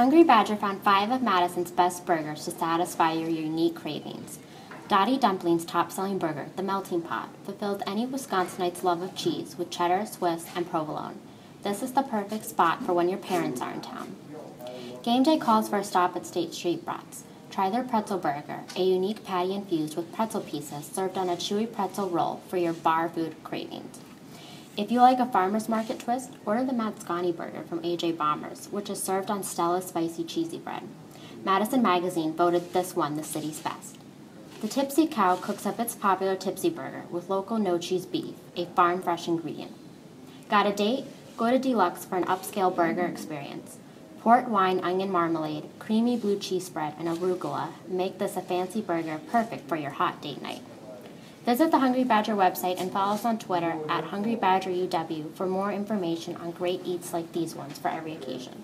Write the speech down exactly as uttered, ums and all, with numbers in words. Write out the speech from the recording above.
Hungry Badger found five of Madison's best burgers to satisfy your unique cravings. Dottie Dumpling's top-selling burger, the Melting Pot, fulfilled any Wisconsinite's love of cheese with cheddar, Swiss, and provolone. This is the perfect spot for when your parents are in town. Game day calls for a stop at State Street Brats. Try their Pretzel Burger, a unique patty infused with pretzel pieces served on a chewy pretzel roll for your bar food cravings. If you like a farmer's market twist, order the Madscani Burger from A J Bombers, which is served on Stella's spicy cheesy bread. Madison Magazine voted this one the city's best. The Tipsy Cow cooks up its popular Tipsy Burger with local no-cheese beef, a farm-fresh ingredient. Got a date? Go to Deluxe for an upscale burger experience. Port wine onion marmalade, creamy blue cheese spread, and arugula make this a fancy burger perfect for your hot date night. Visit the Hungry Badger website and follow us on Twitter at Hungry Badger U W for more information on great eats like these ones for every occasion.